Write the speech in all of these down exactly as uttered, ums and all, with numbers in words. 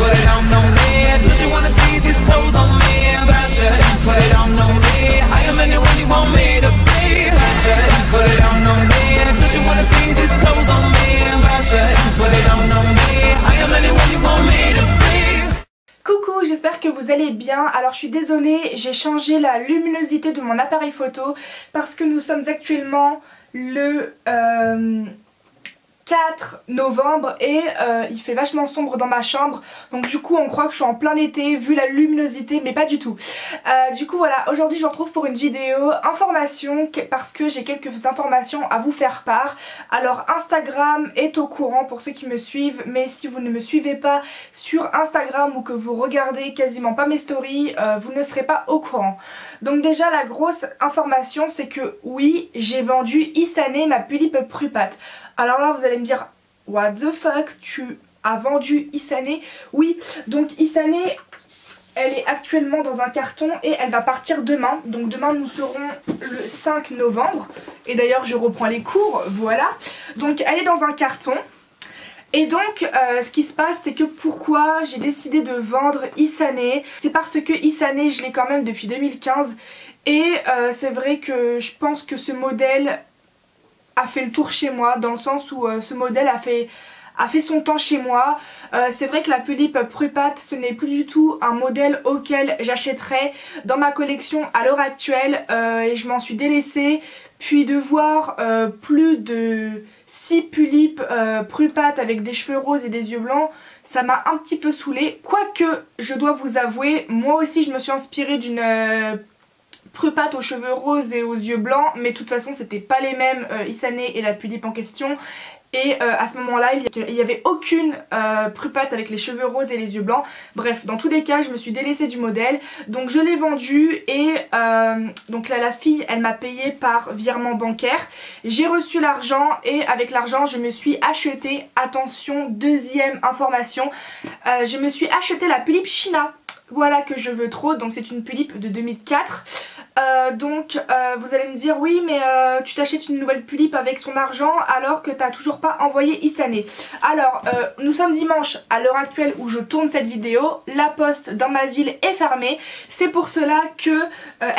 put it on no man. Don't you wanna see these clothes on me? I should put it on no man. I am anyone you want me to be. I should put it on no man. Don't you wanna see these clothes on me? I should put it on no man. I am anyone you want me to be. Coucou, j'espère que vous allez bien. Alors je suis désolée, j'ai changé la luminosité de mon appareil photo parce que nous sommes actuellement le euh, quatre novembre et euh, il fait vachement sombre dans ma chambre, donc du coup on croit que je suis en plein été vu la luminosité, mais pas du tout. Euh, du coup voilà, aujourd'hui je vous retrouve pour une vidéo information parce que j'ai quelques informations à vous faire part. Alors Instagram est au courant pour ceux qui me suivent, mais si vous ne me suivez pas sur Instagram ou que vous regardez quasiment pas mes stories, euh, vous ne serez pas au courant. Donc déjà la grosse information, c'est que oui, j'ai vendu Isane, ma Pulip Prupate. Alors là vous allez me dire what the fuck, tu as vendu Isane? Oui, donc Isane elle est actuellement dans un carton et elle va partir demain. Donc demain nous serons le cinq novembre et d'ailleurs je reprends les cours, voilà. Donc elle est dans un carton. Et donc euh, ce qui se passe, c'est que pourquoi j'ai décidé de vendre Isane, c'est parce que Isane je l'ai quand même depuis deux mille quinze et euh, c'est vrai que je pense que ce modèle a fait le tour chez moi, dans le sens où euh, ce modèle a fait, a fait son temps chez moi. Euh, c'est vrai que la Pulip Prupate, ce n'est plus du tout un modèle auquel j'achèterais dans ma collection à l'heure actuelle, euh, et je m'en suis délaissée. Puis de voir euh, plus de six Pulip euh, Prupate avec des cheveux roses et des yeux blancs, ça m'a un petit peu saoulée. Quoique, je dois vous avouer, moi aussi je me suis inspirée d'une euh, Prupate aux cheveux roses et aux yeux blancs, mais de toute façon c'était pas les mêmes, euh, Isane et la Pulip en question, et euh, à ce moment là il n'y avait aucune euh, Prupate avec les cheveux roses et les yeux blancs. Bref, dans tous les cas je me suis délaissée du modèle, donc je l'ai vendu et euh, donc là la fille elle m'a payé par virement bancaire, j'ai reçu l'argent et avec l'argent je me suis acheté, attention deuxième information, euh, je me suis acheté la Pulip China, voilà, que je veux trop. Donc c'est une Pulip de deux mille quatre. Euh, donc euh, vous allez me dire oui mais euh, tu t'achètes une nouvelle Pulip avec son argent alors que t'as toujours pas envoyé Isane. Alors euh, nous sommes dimanche à l'heure actuelle où je tourne cette vidéo, la poste dans ma ville est fermée, c'est pour cela que euh,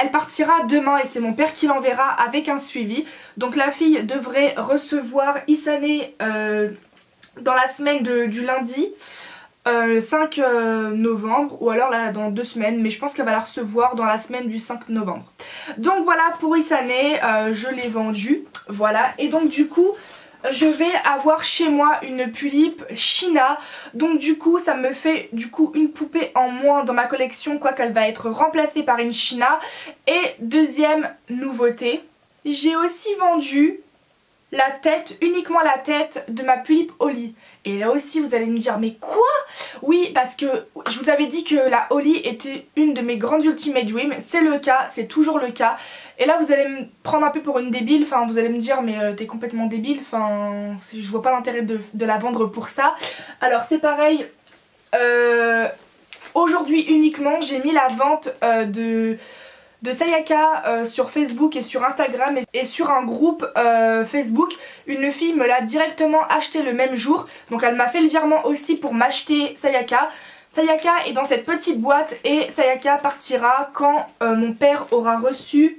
elle partira demain et c'est mon père qui l'enverra avec un suivi. Donc la fille devrait recevoir Isane euh, dans la semaine de, du lundi Euh, cinq novembre ou alors là dans deux semaines, mais je pense qu'elle va la recevoir dans la semaine du cinq novembre. Donc voilà pour Isane, euh, je l'ai vendue, voilà, et donc du coup je vais avoir chez moi une Pulip China, donc du coup ça me fait du coup une poupée en moins dans ma collection, quoiqu'elle va être remplacée par une China. Et deuxième nouveauté, j'ai aussi vendu la tête, uniquement la tête de ma Pulip Ollie. Et là aussi vous allez me dire mais quoi? Oui, parce que je vous avais dit que la Ollie était une de mes grandes ultimate dreams, c'est le cas, c'est toujours le cas. Et là vous allez me prendre un peu pour une débile, enfin vous allez me dire mais euh, t'es complètement débile, enfin je vois pas l'intérêt de, de la vendre pour ça. Alors c'est pareil, euh, aujourd'hui uniquement j'ai mis la vente euh, de... de Sayaka euh, sur Facebook et sur Instagram et, et sur un groupe euh, Facebook. Une fille me l'a directement acheté le même jour, donc elle m'a fait le virement aussi pour m'acheter Sayaka. Sayaka est dans cette petite boîte et Sayaka partira quand euh, mon père aura reçu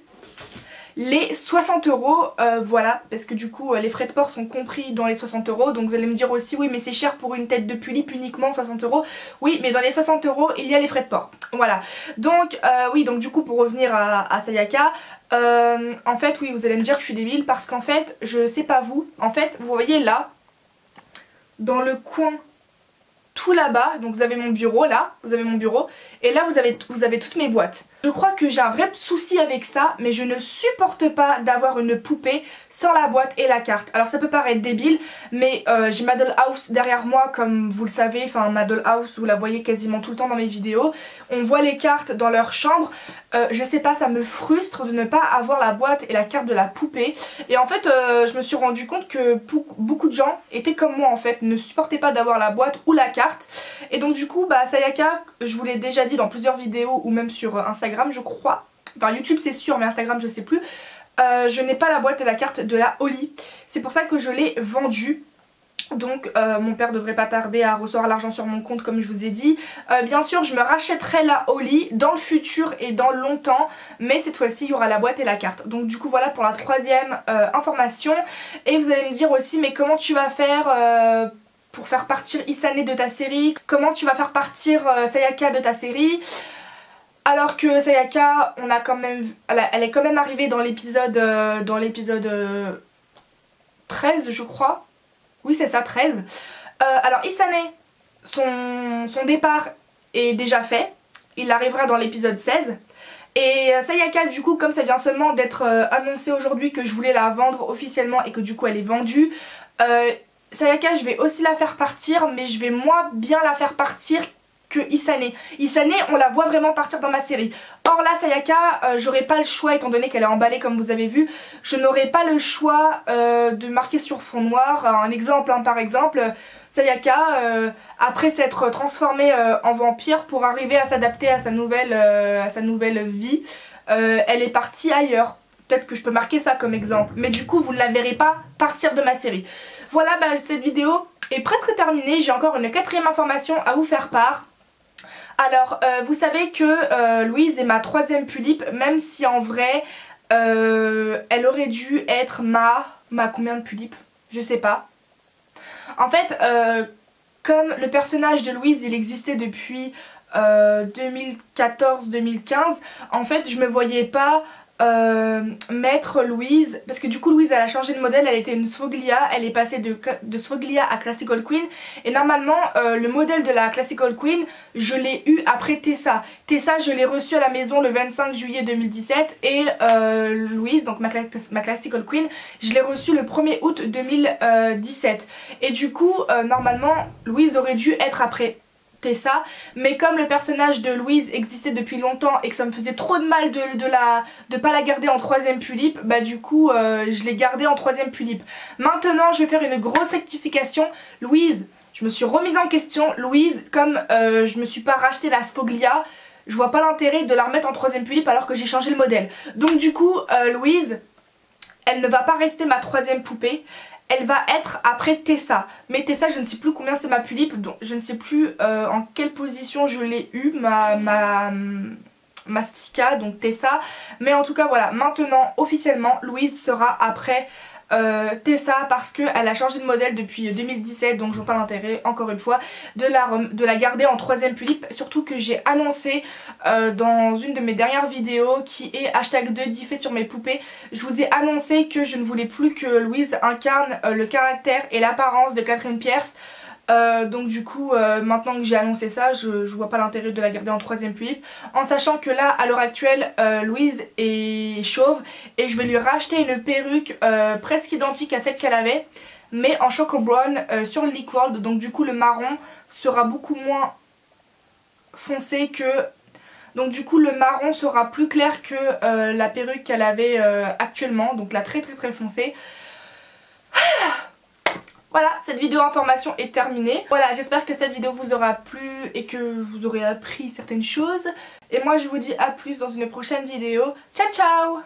les soixante euros, euh, voilà, parce que du coup euh, les frais de port sont compris dans les soixante euros. Donc vous allez me dire aussi oui mais c'est cher pour une tête de Pulip uniquement soixante euros. Oui, mais dans les soixante euros il y a les frais de port, voilà. Donc euh, oui, donc du coup pour revenir à, à Sayaka, euh, en fait oui vous allez me dire que je suis débile parce qu'en fait je sais pas vous, en fait vous voyez là dans le coin tout là-bas, donc vous avez mon bureau là, vous avez mon bureau et là vous avez, vous avez toutes mes boîtes. Je crois que j'ai un vrai souci avec ça, mais je ne supporte pas d'avoir une poupée sans la boîte et la carte. Alors ça peut paraître débile, mais euh, j'ai ma dollhouse derrière moi comme vous le savez, enfin ma dollhouse vous la voyez quasiment tout le temps dans mes vidéos. On voit les cartes dans leur chambre, euh, je sais pas, ça me frustre de ne pas avoir la boîte et la carte de la poupée. Et en fait euh, je me suis rendu compte que beaucoup de gens étaient comme moi en fait, ne supportaient pas d'avoir la boîte ou la carte. Et donc du coup bah Sayaka, je vous l'ai déjà dit dans plusieurs vidéos ou même sur Instagram je crois, enfin YouTube c'est sûr mais Instagram je sais plus, euh, je n'ai pas la boîte et la carte de la Ollie, c'est pour ça que je l'ai vendue. Donc euh, mon père devrait pas tarder à recevoir l'argent sur mon compte comme je vous ai dit. euh, Bien sûr je me rachèterai la Ollie dans le futur et dans longtemps, mais cette fois-ci il y aura la boîte et la carte. Donc du coup voilà pour la troisième euh, information. Et vous allez me dire aussi mais comment tu vas faire euh, pour faire partir Isane de ta série? Comment tu vas faire partir euh, Sayaka de ta série? Alors que Sayaka on a quand même, elle est quand même arrivée dans l'épisode euh, dans l'épisode euh, treize je crois. Oui c'est ça, treize. Euh, alors Isane, son, son départ est déjà fait. Il arrivera dans l'épisode seize. Et Sayaka du coup comme ça vient seulement d'être euh, annoncé aujourd'hui que je voulais la vendre officiellement et que du coup elle est vendue. Euh, Sayaka je vais aussi la faire partir, mais je vais moins bien la faire partir que Isane. Isane on la voit vraiment partir dans ma série. Or là Sayaka euh, j'aurais pas le choix étant donné qu'elle est emballée comme vous avez vu. Je n'aurais pas le choix euh, de marquer sur fond noir. Un exemple hein, par exemple Sayaka euh, après s'être transformée euh, en vampire pour arriver à s'adapter à sa nouvelle euh, à sa nouvelle vie, euh, elle est partie ailleurs. Peut-être que je peux marquer ça comme exemple, mais du coup vous ne la verrez pas partir de ma série. Voilà, bah, cette vidéo est presque terminée. J'ai encore une quatrième information à vous faire part. Alors euh, vous savez que euh, Louise est ma troisième Pulip, même si en vrai euh, elle aurait dû être ma... ma combien de Pulip? Je sais pas. En fait euh, comme le personnage de Louise il existait depuis euh, deux mille quatorze deux mille quinze, en fait je me voyais pas euh, mettre Louise, parce que du coup Louise elle a changé de modèle, elle était une Sfoglia, elle est passée de, de Sfoglia à Classical Queen, et normalement euh, le modèle de la Classical Queen je l'ai eu après Tessa. Tessa je l'ai reçue à la maison le vingt-cinq juillet deux mille dix-sept et euh, Louise, donc ma, ma Classical Queen, je l'ai reçue le premier août deux mille dix-sept. Et du coup euh, normalement Louise aurait dû être après Tessa, mais comme le personnage de Louise existait depuis longtemps et que ça me faisait trop de mal de, de, la, de pas la garder en troisième Pulip, bah du coup euh, je l'ai gardée en troisième Pulip. Maintenant je vais faire une grosse rectification. Louise, je me suis remise en question. Louise, comme euh, je me suis pas racheté la Sfoglia, je vois pas l'intérêt de la remettre en troisième Pulip alors que j'ai changé le modèle. Donc du coup euh, Louise, elle ne va pas rester ma troisième poupée. Elle va être après Tessa. Mais Tessa je ne sais plus combien c'est ma Pulip, donc je ne sais plus euh, en quelle position je l'ai eu ma, ma, ma Stika, donc Tessa. Mais en tout cas voilà, maintenant officiellement Louise sera après euh, Tessa parce qu'elle a changé de modèle depuis deux mille dix-sept. Donc je vois pas l'intérêt encore une fois de la, de la garder en troisième Pulip. Surtout que j'ai annoncé euh, dans une de mes dernières vidéos qui est hashtag deux diffé sur mes poupées, je vous ai annoncé que je ne voulais plus que Louise incarne euh, le caractère et l'apparence de Catherine Pierce. Euh, donc du coup euh, maintenant que j'ai annoncé ça, je, je vois pas l'intérêt de la garder en troisième Pulip, en sachant que là à l'heure actuelle euh, Louise est chauve et je vais lui racheter une perruque euh, presque identique à celle qu'elle avait mais en choco brown euh, sur Leak World. Donc du coup le marron sera beaucoup moins foncé que... Donc du coup le marron sera plus clair que euh, la perruque qu'elle avait euh, actuellement, donc la très très très foncée. Voilà, cette vidéo information est terminée. Voilà, j'espère que cette vidéo vous aura plu et que vous aurez appris certaines choses. Et moi, je vous dis à plus dans une prochaine vidéo. Ciao, ciao!